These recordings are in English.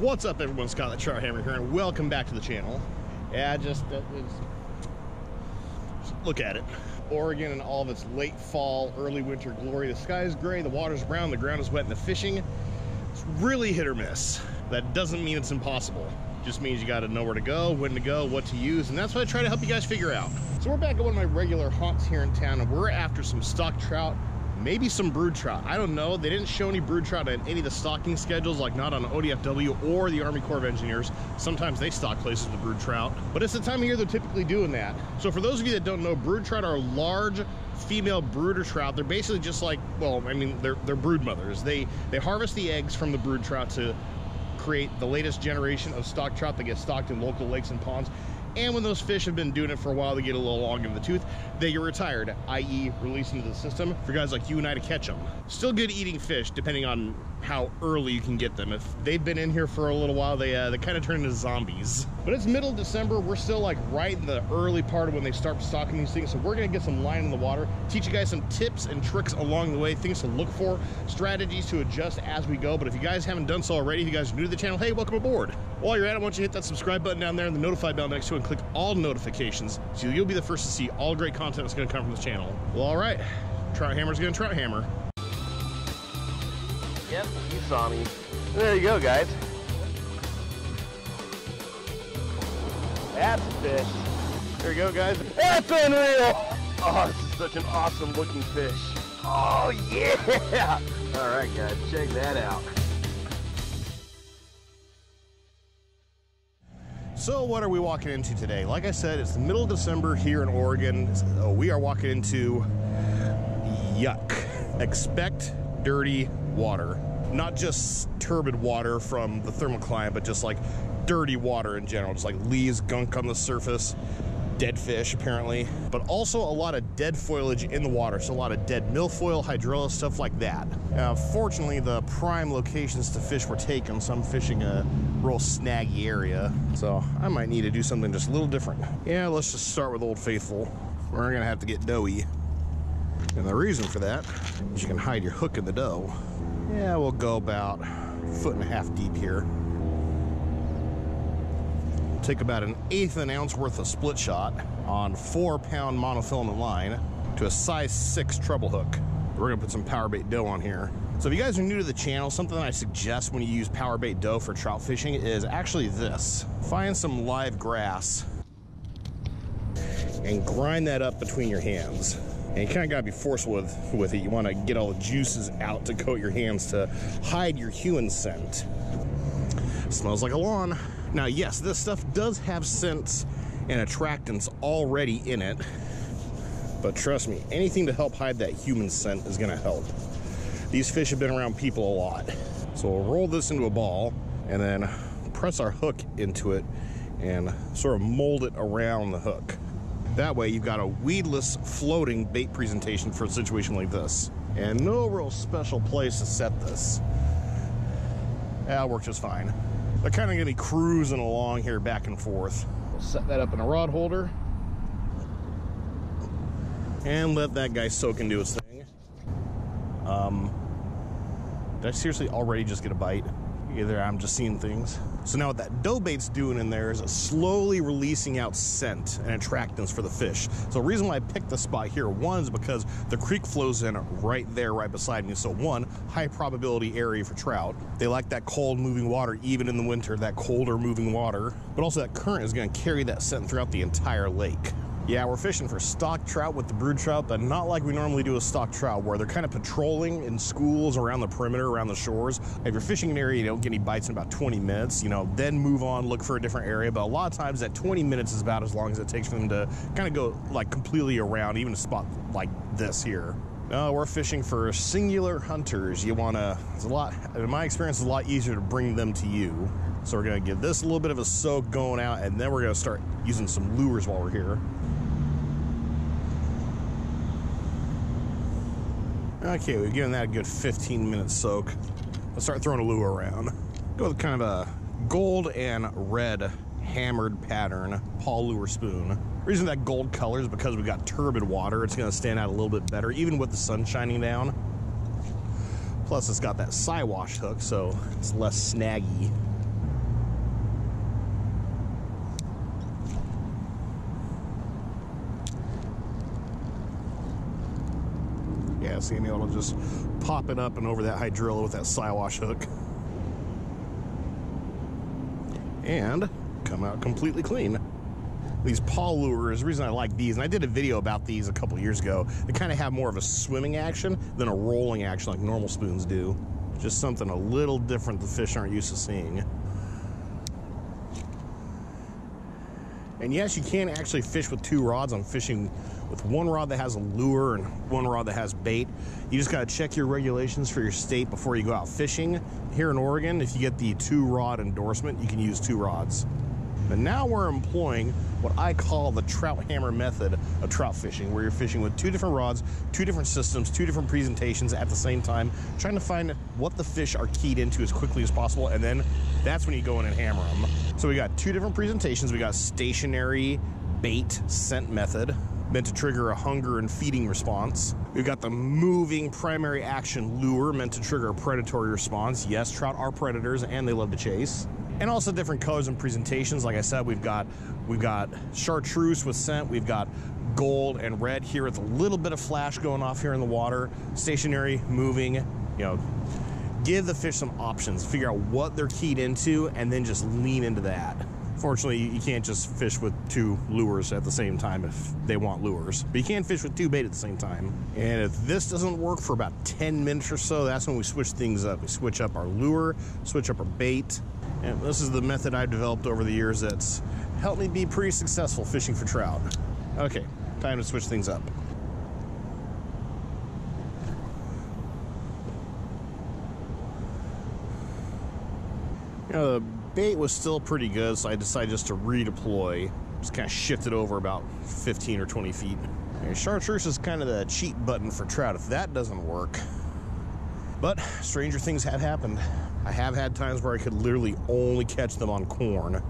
What's up, everyone? Scott the Trout Hammer here, and welcome back to the channel. Yeah, just look at it. Oregon and all of its late fall, early winter glory. The sky is gray, the water's brown, the ground is wet, and the fishing, it's really hit or miss. That doesn't mean it's impossible. It just means you gotta know where to go, when to go, what to use, and that's what I try to help you guys figure out. So we're back at one of my regular haunts here in town, and we're after some stock trout, maybe some brood trout. I don't know. They didn't show any brood trout in any of the stocking schedules, like not on ODFW or the Army Corps of Engineers. Sometimes they stock places with brood trout, but it's the time of year they're typically doing that. So for those of you that don't know, brood trout are large female brooder trout. They're basically just like, well, I mean, they're brood mothers. They harvest the eggs from the brood trout to create the latest generation of stock trout that gets stocked in local lakes and ponds. And when those fish have been doing it for a while, they get a little long in the tooth, they get retired, i.e. released into the system for guys like you and I to catch them. Still good eating fish, depending on how early you can get them. If they've been in here for a little while, they kind of turn into zombies. But it's middle of December, we're still like right in the early part of when they start stocking these things, so we're gonna get some line in the water, teach you guys some tips and tricks along the way, things to look for, strategies to adjust as we go. But if you guys haven't done so already, if you guys are new to the channel, hey, welcome aboard. While you're at it, I want you to hit that subscribe button down there and the notify bell next to it. Click all notifications so you'll be the first to see all great content that's going to come from this channel. Well, all right, trout hammer's gonna trout hammer. Yep, you saw me. There you go, guys. That's a fish. There you go, guys. That's unreal. Oh, this is such an awesome looking fish. Oh yeah. All right, guys, check that out. So what are we walking into today? Like I said, it's the middle of December here in Oregon. So we are walking into yuck. Expect dirty water. Not just turbid water from the thermocline, but just like dirty water in general. Just like leaves, gunk on the surface, dead fish apparently. But also a lot of dead foliage in the water. So a lot of dead milfoil, hydrilla, stuff like that. Fortunately, the prime locations to fish were taken. So I'm fishing a real snaggy area, so I might need to do something just a little different. Yeah, let's just start with Old Faithful. We're gonna have to get doughy, and the reason for that is you can hide your hook in the dough. Yeah, we'll go about 1.5 foot deep here. We'll take about 1/8 ounce worth of split shot on 4-pound monofilament line to a size 6 treble hook. We're gonna put some power bait dough on here. So if you guys are new to the channel, something I suggest when you use power bait dough for trout fishing is actually this. Find some live grass and grind that up between your hands. And you kinda gotta be forceful with it. You wanna get all the juices out to coat your hands to hide your hue and scent. Smells like a lawn. Now yes, this stuff does have scents and attractants already in it. But trust me, anything to help hide that human scent is gonna help. These fish have been around people a lot. So we'll roll this into a ball and then press our hook into it and sort of mold it around the hook. That way you've got a weedless floating bait presentation for a situation like this. And no real special place to set this. That'll work just fine. They're kind of gonna be cruising along here back and forth. We'll set that up in a rod holder and let that guy soak into his thing. Did I seriously already just get a bite? Either I'm just seeing things. So now what that dough bait's doing in there is it's slowly releasing out scent and attractants for the fish. So the reason why I picked this spot here, one, is because the creek flows in right there, right beside me. So one, high probability area for trout. They like that cold moving water, even in the winter, that colder moving water. But also that current is gonna carry that scent throughout the entire lake. Yeah, we're fishing for stock trout with the brood trout, but not like we normally do with stock trout, where they're kind of patrolling in schools around the perimeter, around the shores. If you're fishing an area, you don't get any bites in about 20 minutes, you know, then move on, look for a different area. But a lot of times that 20 minutes is about as long as it takes for them to kind of go like completely around, even a spot like this here. No, we're fishing for singular hunters. You wanna, it's a lot, in my experience, it's a lot easier to bring them to you. So we're gonna give this a little bit of a soak going out, and then we're gonna start using some lures while we're here. Okay, we've given that a good 15-minute soak. Let's start throwing a lure around. Go with kind of a gold and red hammered pattern Paul lure spoon. The reason that gold color is because we've got turbid water. It's gonna stand out a little bit better, even with the sun shining down. Plus it's got that Siwash hook, so it's less snaggy. I see an eel just popping up and over that hydrilla with that Siwash hook. And come out completely clean. These Paul lures, the reason I like these, and I did a video about these a couple years ago, they kind of have more of a swimming action than a rolling action like normal spoons do. Just something a little different the fish aren't used to seeing. And yes, you can actually fish with two rods. I'm fishing with one rod that has a lure and one rod that has bait. You just got to check your regulations for your state before you go out fishing. Here in Oregon, if you get the two-rod endorsement, you can use two rods. But now we're employing what I call the trout hammer method of trout fishing, where you're fishing with two different rods, two different systems, two different presentations at the same time, trying to find what the fish are keyed into as quickly as possible, and then that's when you go in and hammer them. So we got two different presentations. We got stationary bait scent method, meant to trigger a hunger and feeding response. We've got the moving primary action lure, meant to trigger a predatory response. Yes, trout are predators and they love to chase. And also different colors and presentations. Like I said, we've got chartreuse with scent, we've got gold and red here with a little bit of flash going off here in the water. Stationary, moving, you know, give the fish some options, figure out what they're keyed into, and then just lean into that. Fortunately, you can't just fish with two lures at the same time if they want lures. But you can fish with two bait at the same time. And if this doesn't work for about 10 minutes or so, that's when we switch things up. We switch up our lure, switch up our bait. And this is the method I've developed over the years that's helped me be pretty successful fishing for trout. Okay, time to switch things up. You know, the bait was still pretty good, so I decided just to redeploy. Just kind of shifted over about 15 or 20 feet. And chartreuse is kind of the cheat button for trout if that doesn't work. But stranger things have happened. I have had times where I could literally only catch them on corn. You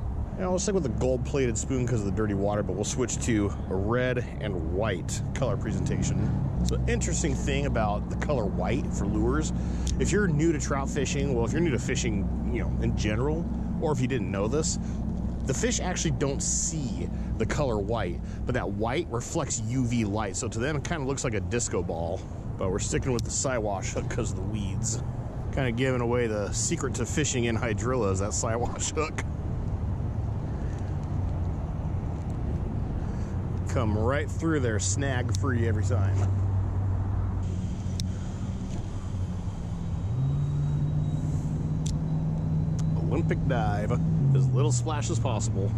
know, I'll stick with the gold-plated spoon because of the dirty water, but we'll switch to a red and white color presentation. So interesting thing about the color white for lures, if you're new to trout fishing, well, if you're new to fishing, you know, in general, or if you didn't know this, the fish actually don't see the color white, but that white reflects UV light. So to them, it kind of looks like a disco ball, but we're sticking with the Siwash hook because of the weeds. Kind of giving away the secret to fishing in hydrilla is that Siwash hook. Come right through there, snag free every time. Olympic dive, as little splash as possible.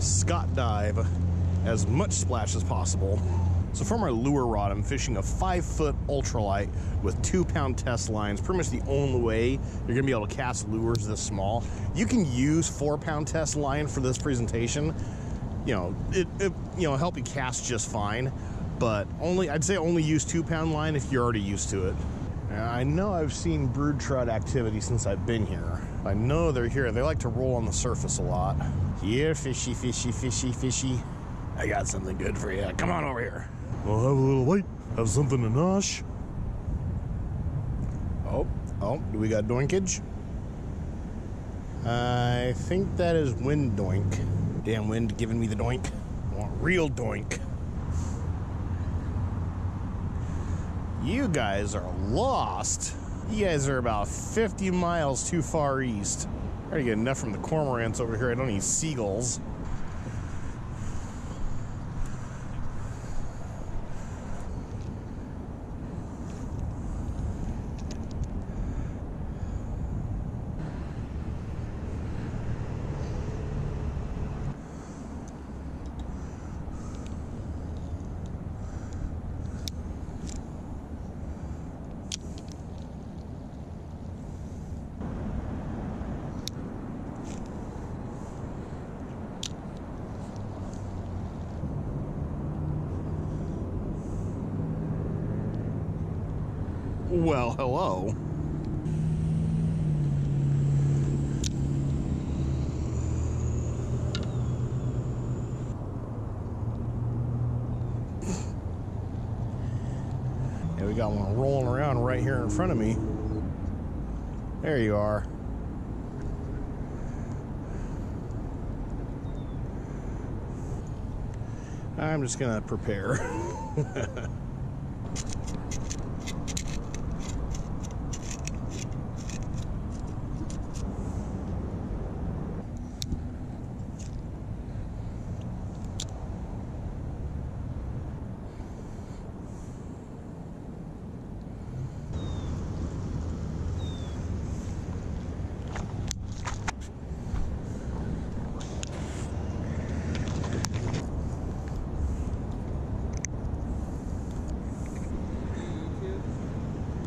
Scott dive, as much splash as possible. So for my lure rod, I'm fishing a 5-foot ultralight with 2-pound test lines. Pretty much the only way you're gonna be able to cast lures this small. You can use 4-pound test line for this presentation. You know, it help you cast just fine, but I'd say only use 2-pound line if you're already used to it. I know I've seen brood trout activity since I've been here. I know they're here. They like to roll on the surface a lot. Here, fishy, fishy, fishy, fishy. I got something good for you. Come on over here. We'll have a little wait. Have something to nosh. Oh, do we got doinkage? I think that is wind doink. Damn wind giving me the doink. I want real doink. You guys are lost. You guys are about 50 miles too far east. I already get enough from the cormorants over here. I don't need seagulls. Well, hello. Yeah, we got one rolling around right here in front of me. There you are. I'm just gonna prepare.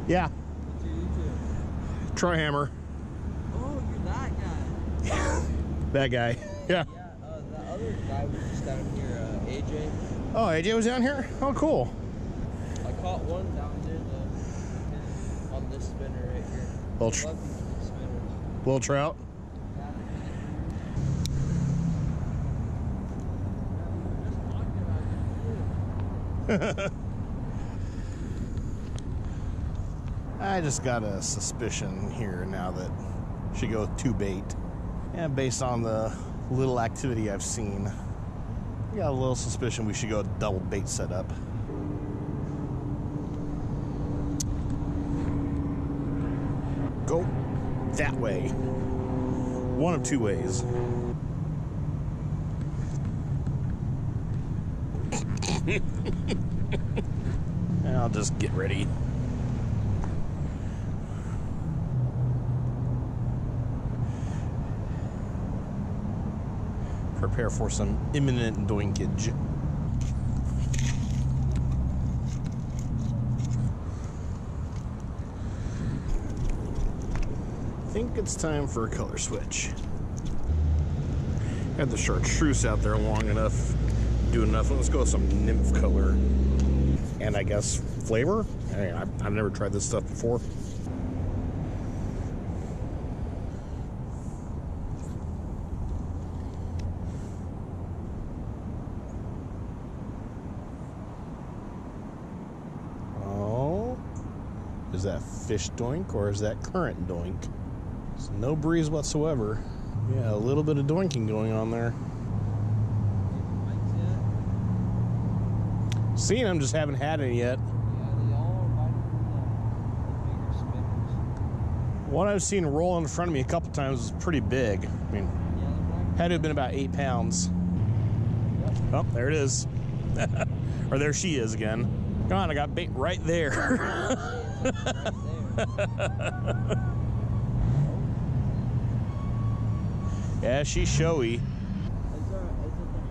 Yeah. Trout Hammer. Oh, you're that guy. That guy. Yeah. Yeah. The other guy was just down here, AJ. Oh, AJ was down here? Oh, cool. I caught one down there though, on this spinner right here. Little, little trout. Yeah. I just got a suspicion here now that she goes to bait, and based on the little activity I've seen, I got a little suspicion we should go double bait setup. Go that way. One of two ways. And I'll just get ready. Prepare for some imminent doinkage. I think it's time for a color switch. Had the chartreuse out there long enough, doing nothing. Let's go with some nymph color. And I guess flavor? I mean, I've never tried this stuff before. Is that fish doink or is that current doink? There's no breeze whatsoever. Yeah, a little bit of doinking going on there. Seen them, just haven't had any yet. Yeah, they all are biting the bigger spinners. What I've seen roll in front of me a couple times is pretty big. I mean, yeah, had to have been about 8 pounds. Yep. Oh, there it is. Or there she is again. Come on, I got bait right there. Yeah, she's showy. Is it the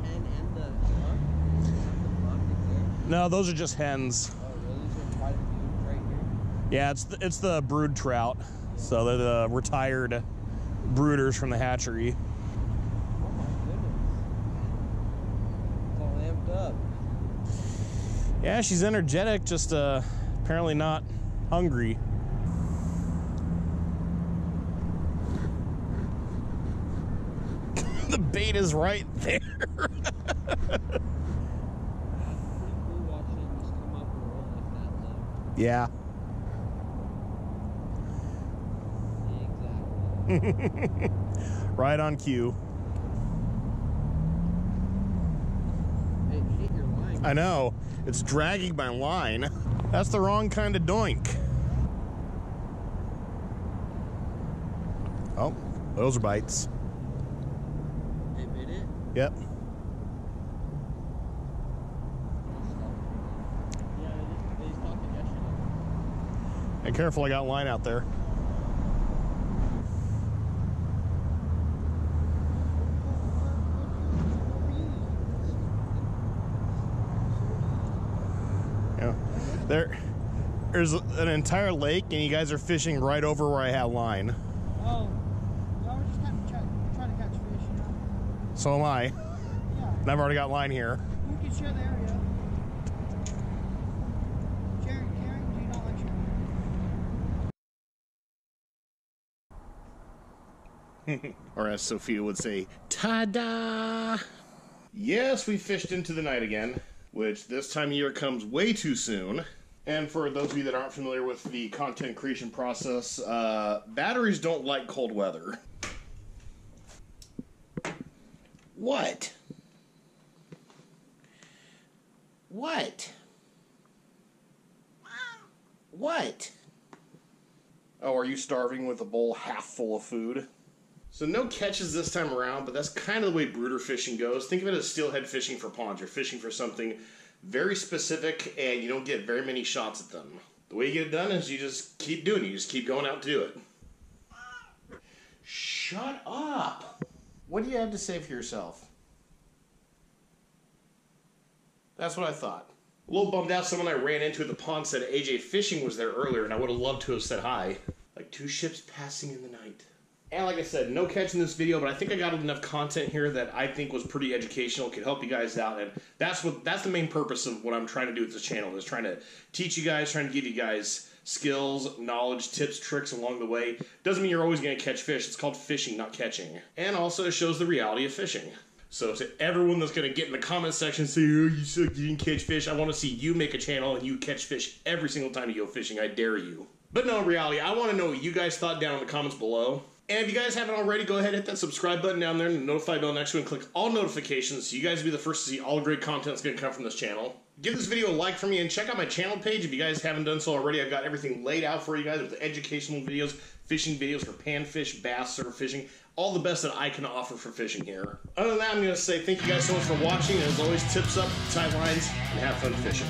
hen and the flock? No, those are just hens. Oh, really? There's quite a few right here. Yeah, it's the brood trout. So they're the retired brooders from the hatchery. Oh my goodness. It's all amped up. Yeah, she's energetic, just apparently not hungry. The bait is right there. Yeah. Exactly. Right on cue. Hey, hit your line. I know. It's dragging my line. That's the wrong kind of doink. Oh, those are bites. They bit it? Yep. Yeah, they stopped it yesterday. And careful, I got line out there. There's an entire lake, and you guys are fishing right over where I had line. Oh, well, we're just trying to catch fish, you know? So am I. Yeah. And I've already got line here. We can share the area. Jerry, do you not like sharing? Or as Sophia would say, ta-da! Yes, we fished into the night again, which this time of year comes way too soon. And for those of you that aren't familiar with the content creation process, batteries don't like cold weather. What? What? What? Oh, are you starving with a bowl half full of food? So no catches this time around, but that's kind of the way brooder fishing goes. Think of it as steelhead fishing for ponds. You're fishing for something very specific, and you don't get very many shots at them. The way you get it done is you just keep doing it. You just keep going out to do it. Shut up! What do you have to say for yourself? That's what I thought. A little bummed out, someone I ran into at the pond said AJ Fishing was there earlier, and I would have loved to have said hi. Like two ships passing in the night. And like I said, no catch in this video, but I think I got enough content here that I think was pretty educational, could help you guys out, and that's the main purpose of what I'm trying to do with this channel, is trying to teach you guys, trying to give you guys skills, knowledge, tips, tricks along the way. Doesn't mean you're always going to catch fish. It's called fishing, not catching. And also, it shows the reality of fishing. So to everyone that's going to get in the comment section and say, oh, you suck, you didn't catch fish, I want to see you make a channel and you catch fish every single time you go fishing. I dare you. But no, in reality, I want to know what you guys thought down in the comments below. And if you guys haven't already, go ahead and hit that subscribe button down there and the notify bell next to it and click all notifications so you guys will be the first to see all the great content that's going to come from this channel. Give this video a like for me and check out my channel page if you guys haven't done so already. I've got everything laid out for you guys with educational videos, fishing videos for panfish, bass, surf fishing, all the best that I can offer for fishing here. Other than that, I'm going to say thank you guys so much for watching, and as always, tips up, tight lines, and have fun fishing.